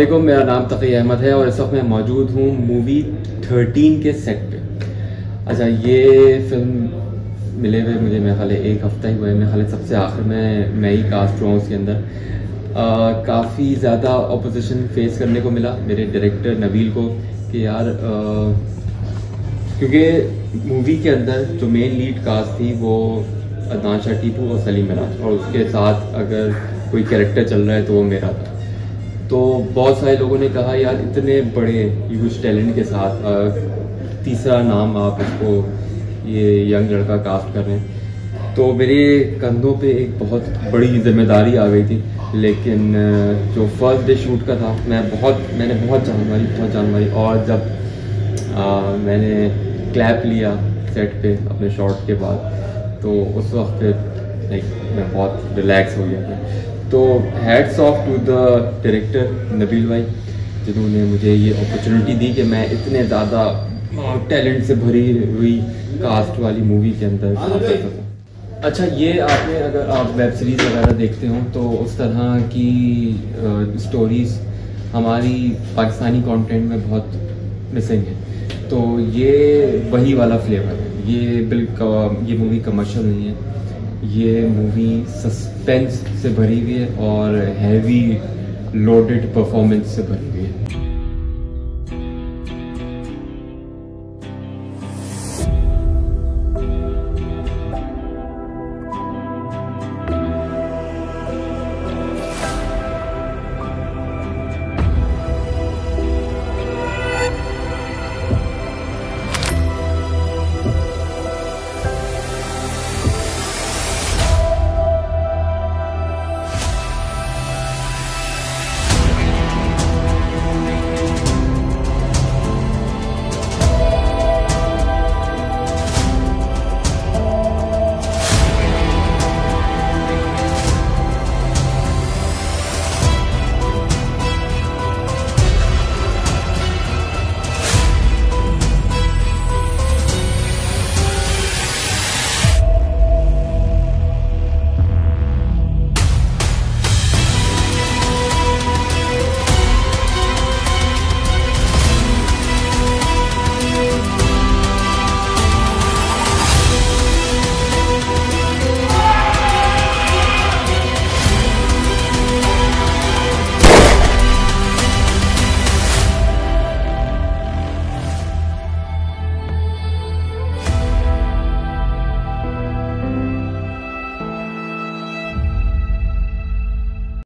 अस्सलामुअलैकुम, मेरा नाम तकी अहमद है और इस वक्त मैं मौजूद हूँ मूवी 13 के सेट पे। अच्छा, ये फिल्म मिले हुए मुझे मेरे ख्याल एक हफ़्ता ही हुआ है। मेरे ख्याल सबसे आखिर में मैं ही कास्ट हुआ हूँ। उसके अंदर काफ़ी ज़्यादा अपोजिशन फेस करने को मिला मेरे डायरेक्टर नबील को कि यार क्योंकि मूवी के अंदर जो मेन लीड कास्ट थी वो अदनान शाह टीपू और सलीम मराज, और उसके साथ अगर कोई कैरेक्टर चल रहा है तो वो मेरा था। तो बहुत सारे लोगों ने कहा यार इतने बड़े यूज टैलेंट के साथ तीसरा नाम आप इसको ये यंग लड़का कास्ट कर रहे हैं, तो मेरे कंधों पे एक बहुत बड़ी जिम्मेदारी आ गई थी। लेकिन जो फर्स्ट डे शूट का था मैंने बहुत जान मारी और जब मैंने क्लैप लिया सेट पे अपने शॉट के बाद तो उस वक्त मैं बहुत रिलैक्स हो गया था। तो hats off to the director Nabeel भाई, जिन्होंने मुझे ये अपॉर्चुनिटी दी कि मैं इतने ज़्यादा टैलेंट से भरी हुई कास्ट वाली मूवी के अंदर काम कर सकूँ। अच्छा, ये आपने अगर आप वेब सीरीज़ वगैरह देखते हो तो उस तरह की स्टोरीज़ हमारी पाकिस्तानी कंटेंट में बहुत मिसिंग है, तो ये वही वाला फ्लेवर है। ये मूवी कमर्शियल नहीं है, ये मूवी सस्पेंस से भरी हुई है और हैवी लोडेड परफॉर्मेंस से भरी हुई है।